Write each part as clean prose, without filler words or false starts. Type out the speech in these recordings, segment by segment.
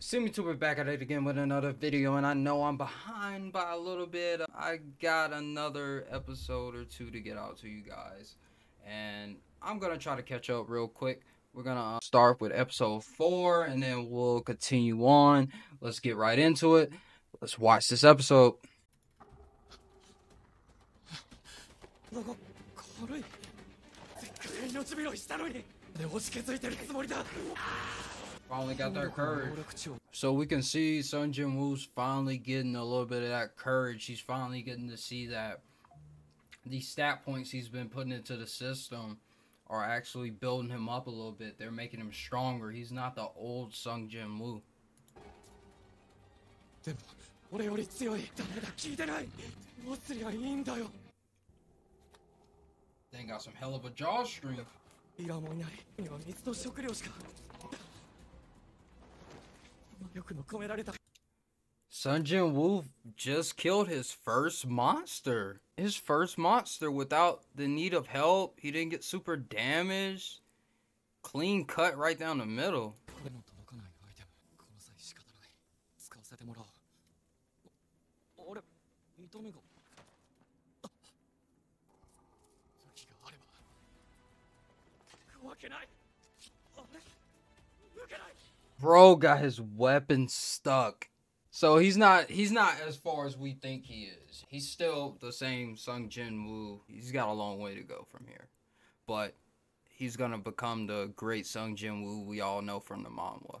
SeemlyTuber back at it again with another video, and I know I'm behind by a little bit. I got another episode or two to get out to you guys, and I'm gonna try to catch up real quick. We're gonna start with episode 4, and then we'll continue on. Let's get right into it. Let's watch this episode. Finally got their courage. So we can see Sung Jin-Woo's finally getting a little bit of that courage. He's finally getting to see that these stat points he's been putting into the system are actually building him up a little bit. They're making him stronger. He's not the old Sung Jin-Woo. They got some hell of a jaw strength. Sung Jin-Woo just killed his first monster. His first monster without the need of help. He didn't get super damaged. Clean cut right down the middle. Bro got his weapon stuck. So he's not as far as we think he is. He's still the same Sung Jin-Woo. He's got a long way to go from here. But he's gonna become the great Sung Jin-Woo we all know from the manhwa.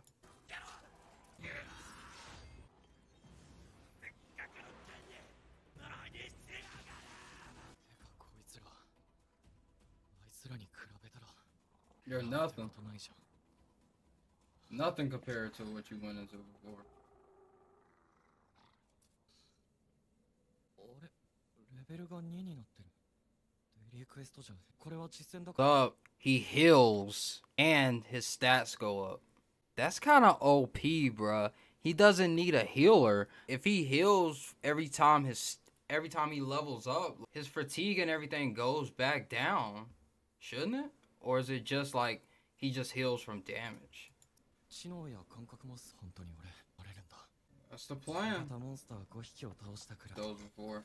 You're nothing. Nothing compared to what you went into before. Up, he heals and his stats go up. That's kind of OP, bruh. He doesn't need a healer. If he heals every time he levels up, his fatigue and everything goes back down, shouldn't it? Or is it just like he just heals from damage? That's the plan. Those before.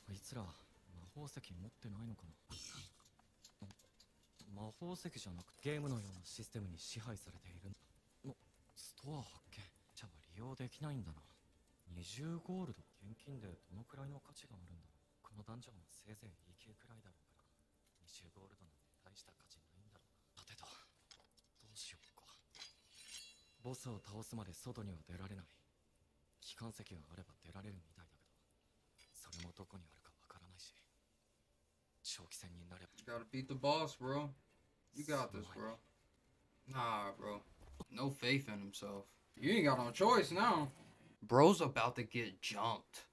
You gotta beat the boss, bro. You got this, bro. Nah, bro. No faith in himself. You ain't got no choice now. Bro's about to get jumped.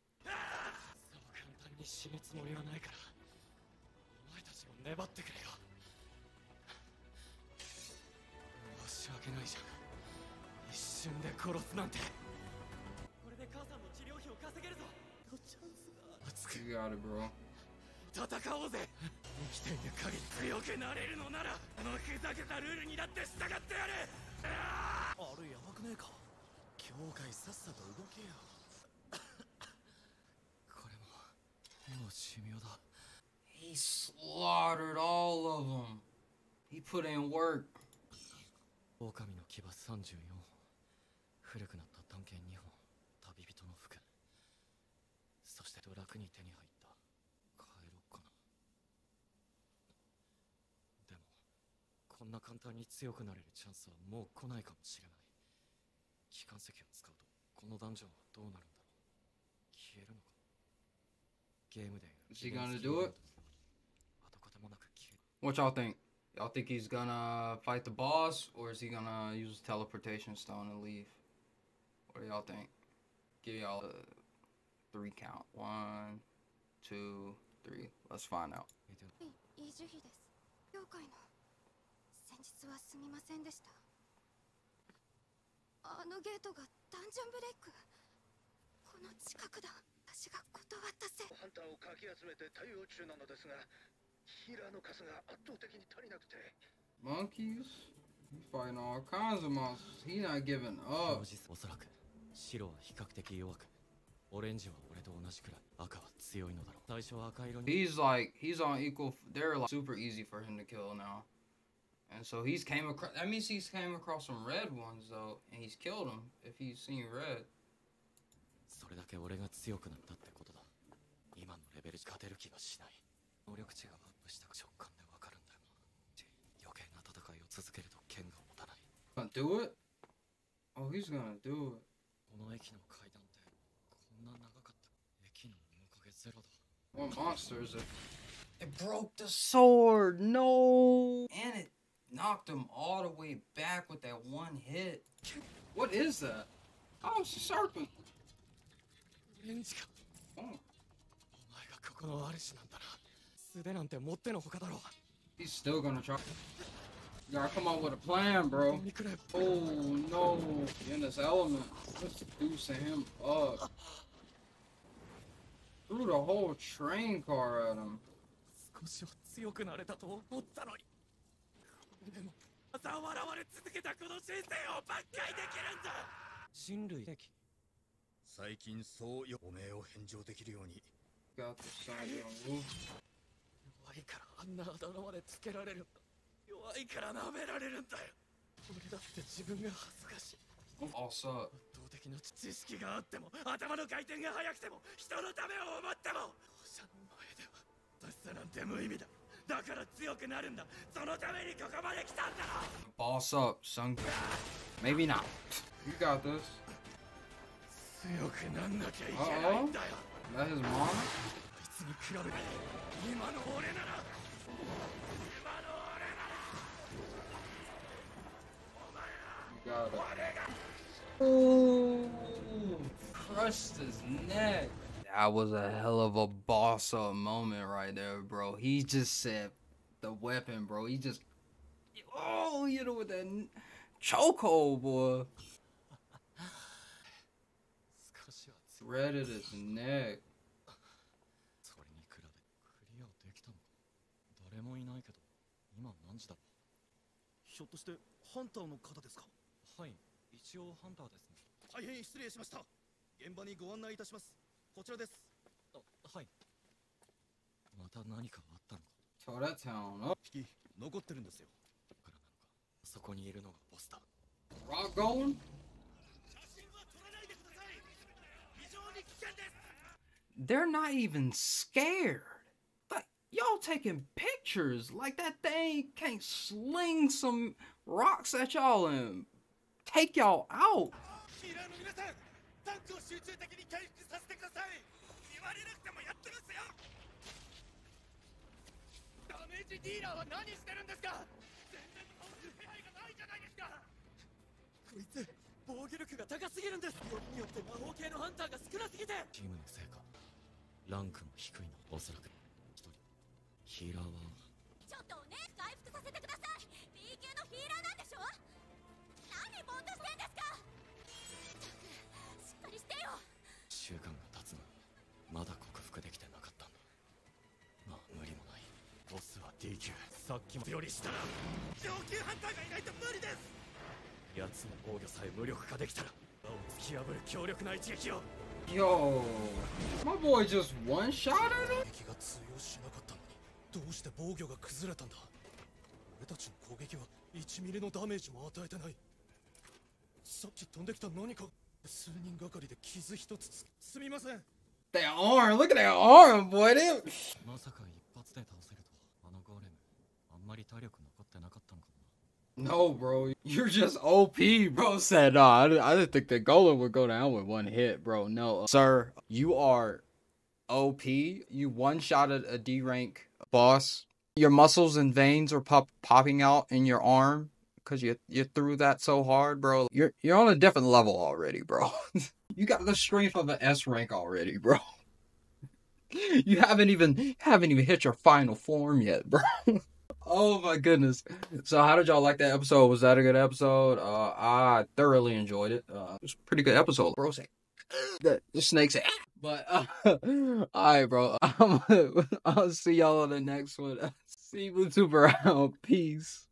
You got it, bro. He slaughtered all of them. He put in work. Is he gonna do it? What y'all think? Y'all think he's gonna fight the boss, or is he gonna use a teleportation stone and leave? What do y'all think? Give y'all a 3 count. 1, 2, 3. Let's find out. Monkeys? He's fighting all kinds of monsters. He's not giving up. He's on equal. They're like super easy for him to kill now, and so he's came across. That means he's came across some red ones though, and he's killed them if he's seen red. Gonna do it? Oh, he's gonna do it. What monster is it? It broke the sword! No! And it knocked him all the way back with that one hit. What is that? Oh, it's a serpent! Oh. He's still gonna try. You gotta come up with a plan, bro. Oh no, you're in this element. Let's deuce him up. Threw the whole train car at him. Got the Sung Jin-Woo. I'm all sucked. Boss up, Sung. Maybe not. You got this. Uh-oh. That is mom. Ooh, crushed his neck. That was a hell of a boss up moment right there, bro. He just said the weapon, bro. He just, oh, you know, with that chokehold, boy. Threaded his neck. Tore that town up. Rock going? They're not even scared. Like, y'all taking pictures. Like that thing can't sling some rocks at y'all and take y'all out. Yo, my boy just one shot at him? That arm, look at that arm, boy. No, bro, you're just OP, bro. Said, no, I didn't think that Golem would go down with one hit, bro. No, sir, you are OP. You one-shotted a D-rank boss. Your muscles and veins are popping out in your arm because you threw that so hard, bro. You're on a different level already, bro. You got the strength of an S rank already, bro. You haven't even hit your final form yet, bro. Oh my goodness. So how did y'all like that episode? Was that a good episode? I thoroughly enjoyed it. It was a pretty good episode. Bro said the snake said, but alright, bro. I'll see y'all on the next one. SeemlyTuber out. Peace.